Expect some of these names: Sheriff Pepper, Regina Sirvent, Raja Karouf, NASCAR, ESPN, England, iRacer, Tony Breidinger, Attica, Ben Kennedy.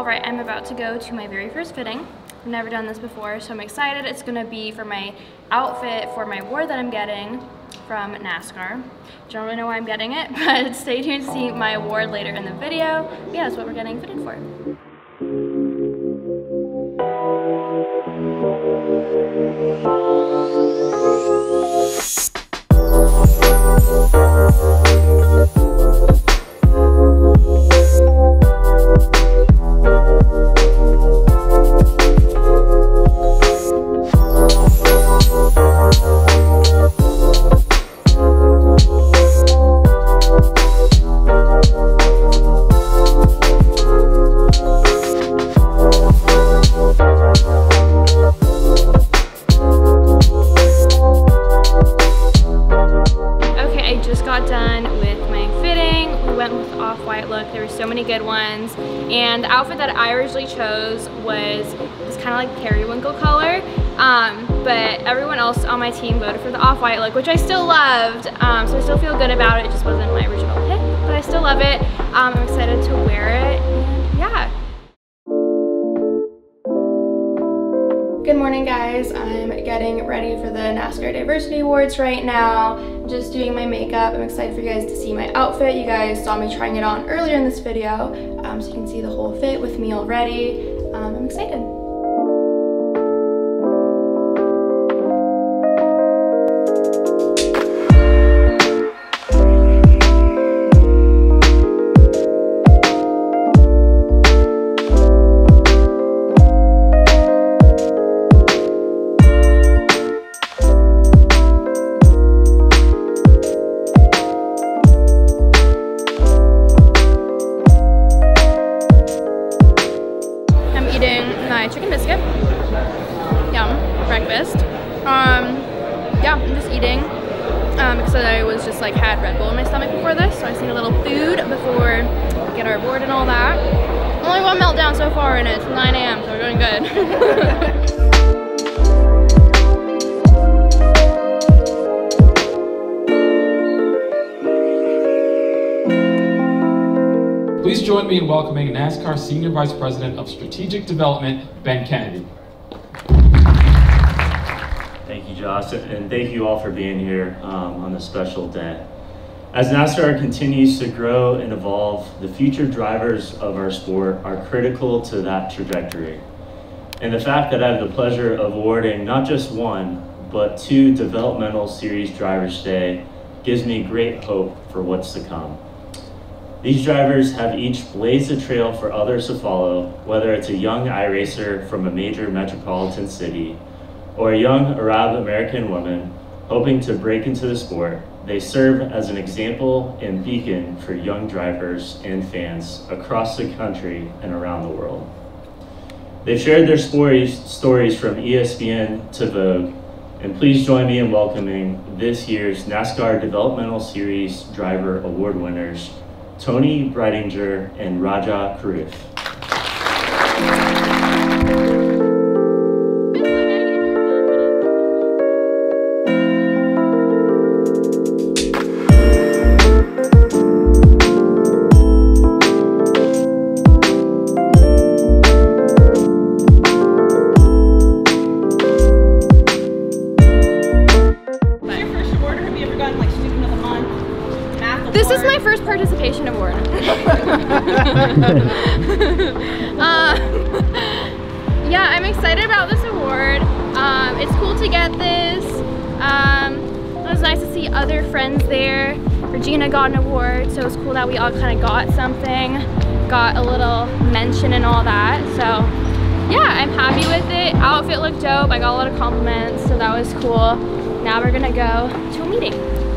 Alright, I'm about to go to my very first fitting. I've never done this before, so I'm excited. It's going to be for my outfit for my award that I'm getting from NASCAR. Don't really know why I'm getting it, but stay tuned to see my award later in the video. But yeah, that's what we're getting fitted for. Good ones, and the outfit that I originally chose was this kind of like periwinkle color, but everyone else on my team voted for the off-white look, which I still loved, so I still feel good about it. It just wasn't my original pick, but I still love it. I'm excited to wear it, and yeah. Good morning, guys. I'm getting ready for the NASCAR Diversity Awards right now. I'm just doing my makeup. I'm excited for you guys to see my outfit. You guys saw me trying it on earlier in this video, so you can see the whole fit with me already. I'm excited. Chicken biscuit, yum, breakfast. Yeah, I'm just eating because I was just like had Red Bull in my stomach before this, so I just need a little food before we get our award and all that. Only one meltdown so far, and it's 9 a.m., so we're doing good. Please join me in welcoming NASCAR Senior Vice President of Strategic Development, Ben Kennedy. Thank you, Josh, and thank you all for being here on this special day. As NASCAR continues to grow and evolve, the future drivers of our sport are critical to that trajectory. And the fact that I have the pleasure of awarding not just one, but two developmental series drivers today gives me great hope for what's to come. These drivers have each blazed a trail for others to follow, whether it's a young iRacer from a major metropolitan city or a young Arab American woman hoping to break into the sport. They serve as an example and beacon for young drivers and fans across the country and around the world. They've shared their stories from ESPN to Vogue, and please join me in welcoming this year's NASCAR Developmental Series Driver Award winners, Tony Breidinger and Raja Karouf. Participation award. Yeah, I'm excited about this award. It's cool to get this. It was nice to see other friends there. Regina got an award, so it was cool that we all kind of got something, got a little mention and all that. So yeah, I'm happy with it. Outfit looked dope. I got a lot of compliments, so that was cool. Now we're gonna go to a meeting.